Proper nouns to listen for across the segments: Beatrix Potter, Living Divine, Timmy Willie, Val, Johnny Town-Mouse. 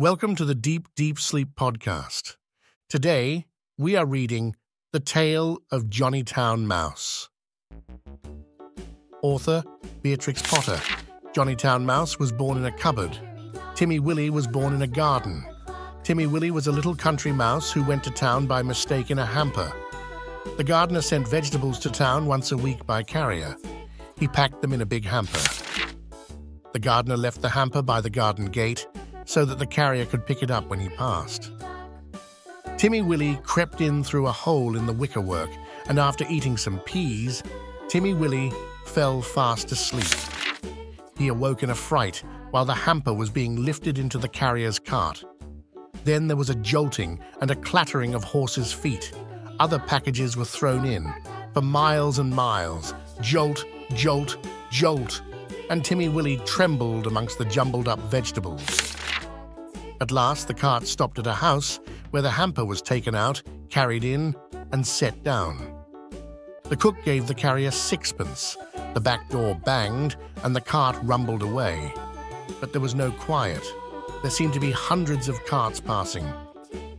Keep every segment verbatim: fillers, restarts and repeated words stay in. Welcome to the Deep, Deep Sleep podcast. Today, we are reading The Tale of Johnny Town-Mouse. Author Beatrix Potter. Johnny Town-Mouse was born in a cupboard. Timmy Willie was born in a garden. Timmy Willie was a little country mouse who went to town by mistake in a hamper. The gardener sent vegetables to town once a week by carrier. He packed them in a big hamper. The gardener left the hamper by the garden gate so that the carrier could pick it up when he passed. Timmy Willie crept in through a hole in the wickerwork, and after eating some peas, Timmy Willie fell fast asleep. He awoke in a fright while the hamper was being lifted into the carrier's cart. Then there was a jolting and a clattering of horses' feet. Other packages were thrown in, for miles and miles, jolt, jolt, jolt, and Timmy Willie trembled amongst the jumbled-up vegetables. At last, the cart stopped at a house where the hamper was taken out, carried in, and set down. The cook gave the carrier sixpence. The back door banged, and the cart rumbled away. But there was no quiet. There seemed to be hundreds of carts passing.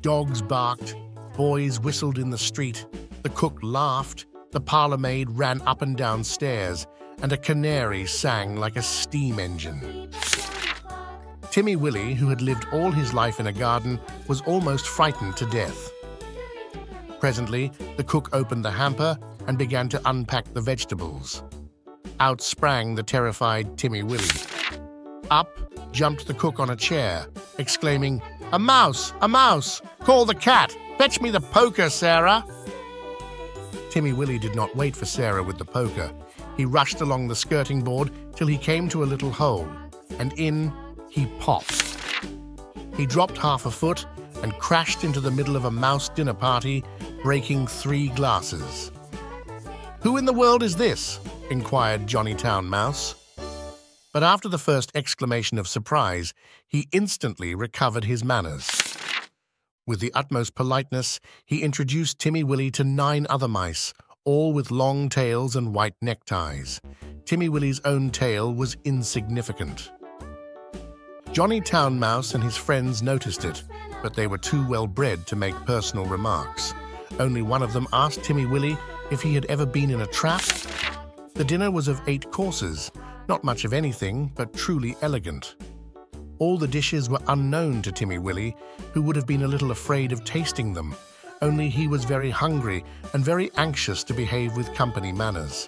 Dogs barked, boys whistled in the street, the cook laughed, the parlour maid ran up and down stairs, and a canary sang like a steam engine. Timmy Willie, who had lived all his life in a garden, was almost frightened to death. Presently, the cook opened the hamper and began to unpack the vegetables. Out sprang the terrified Timmy Willie. Up jumped the cook on a chair, exclaiming, "A mouse! A mouse! Call the cat! Fetch me the poker, Sarah!" Timmy Willie did not wait for Sarah with the poker. He rushed along the skirting board till he came to a little hole, and in he popped. He dropped half a foot and crashed into the middle of a mouse dinner party, breaking three glasses. "Who in the world is this?" inquired Johnny Town-Mouse. But after the first exclamation of surprise, he instantly recovered his manners. With the utmost politeness, he introduced Timmy Willie to nine other mice, all with long tails and white neckties. Timmy Willie's own tail was insignificant. Johnny Town-Mouse and his friends noticed it, but they were too well-bred to make personal remarks. Only one of them asked Timmy Willie if he had ever been in a trap. The dinner was of eight courses, not much of anything, but truly elegant. All the dishes were unknown to Timmy Willie, who would have been a little afraid of tasting them, only he was very hungry and very anxious to behave with company manners.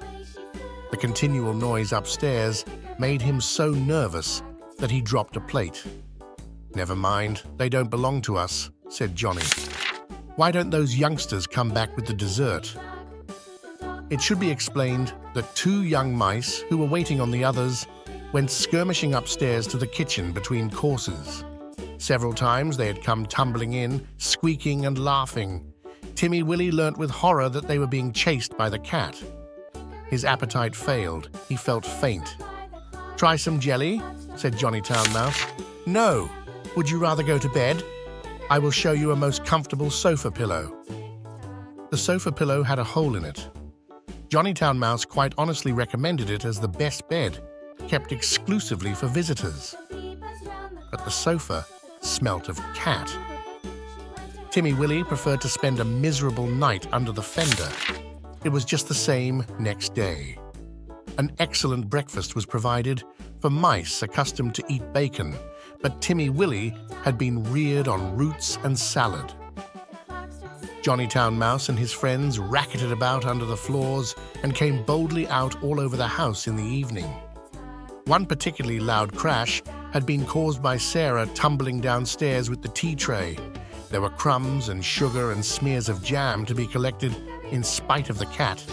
The continual noise upstairs made him so nervous that he dropped a plate. "Never mind, they don't belong to us," said Johnny. "Why don't those youngsters come back with the dessert?" It should be explained that two young mice, who were waiting on the others, went skirmishing upstairs to the kitchen between courses. Several times they had come tumbling in, squeaking and laughing. Timmy Willie learnt with horror that they were being chased by the cat. His appetite failed. He felt faint. "Try some jelly?" said Johnny Town-Mouse. "No. Would you rather go to bed? I will show you a most comfortable sofa pillow." The sofa pillow had a hole in it. Johnny Town-Mouse quite honestly recommended it as the best bed, kept exclusively for visitors. But the sofa smelt of cat. Timmy Willie preferred to spend a miserable night under the fender. It was just the same next day. An excellent breakfast was provided for mice accustomed to eat bacon, but Timmy Willie had been reared on roots and salad. Johnny Town-Mouse and his friends racketed about under the floors and came boldly out all over the house in the evening. One particularly loud crash had been caused by Sarah tumbling downstairs with the tea tray. There were crumbs and sugar and smears of jam to be collected in spite of the cat.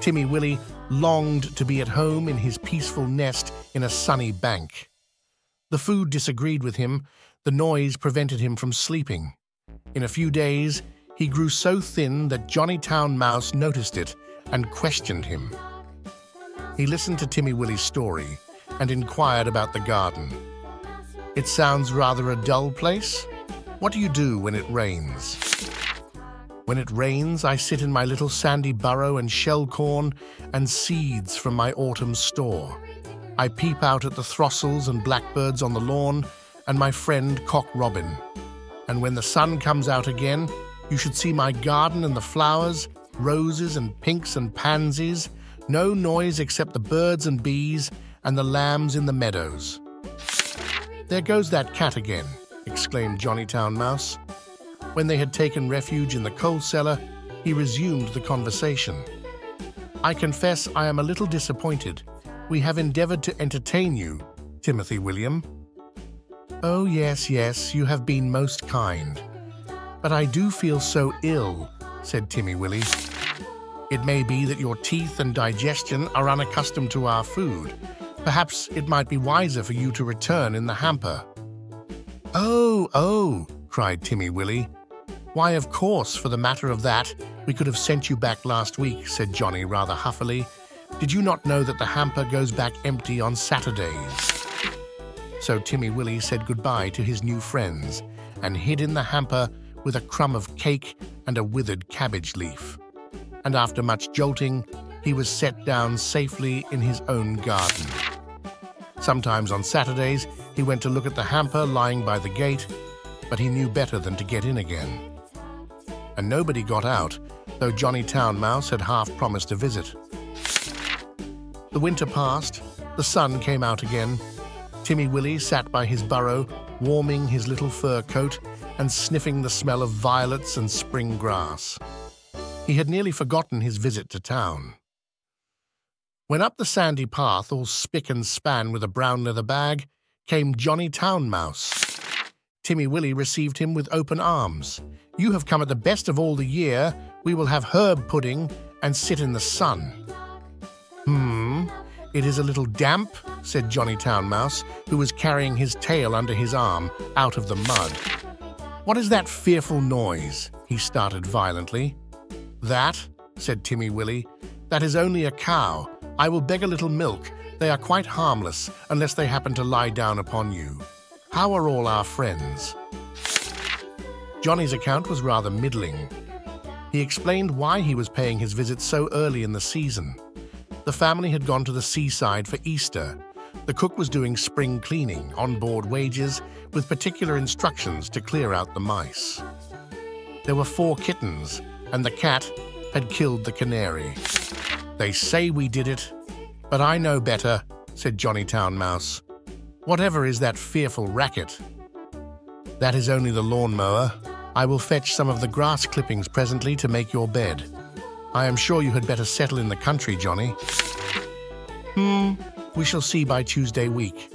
Timmy Willie longed to be at home in his peaceful nest in a sunny bank. The food disagreed with him. The noise prevented him from sleeping. In a few days, he grew so thin that Johnny Town-Mouse noticed it and questioned him. He listened to Timmy Willie's story and inquired about the garden. "It sounds rather a dull place. What do you do when it rains?" "When it rains, I sit in my little sandy burrow and shell corn and seeds from my autumn store. I peep out at the throstles and blackbirds on the lawn and my friend Cock Robin. And when the sun comes out again, you should see my garden and the flowers, roses and pinks and pansies, no noise except the birds and bees and the lambs in the meadows. There goes that cat again, exclaimed Johnny Town-Mouse. When they had taken refuge in the coal cellar, he resumed the conversation. I confess I am a little disappointed. We have endeavored to entertain you, Timothy William. Oh, yes, yes, you have been most kind. But I do feel so ill, said Timmy Willie. It may be that your teeth and digestion are unaccustomed to our food. Perhaps it might be wiser for you to return in the hamper. Oh, oh, cried Timmy Willie. Why, of course, for the matter of that, we could have sent you back last week, said Johnny rather huffily. Did you not know that the hamper goes back empty on Saturdays? So Timmy Willie said goodbye to his new friends and hid in the hamper with a crumb of cake and a withered cabbage leaf. And after much jolting, he was set down safely in his own garden. Sometimes on Saturdays, he went to look at the hamper lying by the gate, but he knew better than to get in again. And nobody got out, though Johnny Town-Mouse had half promised a visit. The winter passed, the sun came out again. Timmy Willie sat by his burrow, warming his little fur coat and sniffing the smell of violets and spring grass. He had nearly forgotten his visit to town. When up the sandy path, all spick and span with a brown leather bag, came Johnny Town-Mouse. Timmy Willie received him with open arms. You have come at the best of all the year. We will have herb pudding and sit in the sun. Hmm, it is a little damp, said Johnny Town-Mouse, who was carrying his tail under his arm out of the mud. What is that fearful noise? He started violently. That, said Timmy Willie, that is only a cow. I will beg a little milk. They are quite harmless unless they happen to lie down upon you. How are all our friends? Johnny's account was rather middling. He explained why he was paying his visit so early in the season. The family had gone to the seaside for Easter. The cook was doing spring cleaning on board wages with particular instructions to clear out the mice. There were four kittens, and the cat had killed the canary. They say we did it, but I know better, said Johnny Town-Mouse. Whatever is that fearful racket? That is only the lawnmower. I will fetch some of the grass clippings presently to make your bed. I am sure you had better settle in the country, Johnny. Hmm. We shall see by Tuesday week.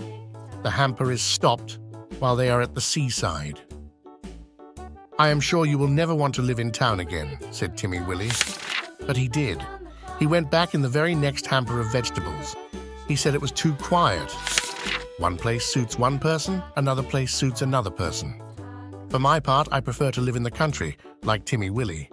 The hamper is stopped while they are at the seaside. I am sure you will never want to live in town again, said Timmy Willie. But he did. He went back in the very next hamper of vegetables. He said it was too quiet. One place suits one person, another place suits another person. For my part, I prefer to live in the country, like Timmy Willie.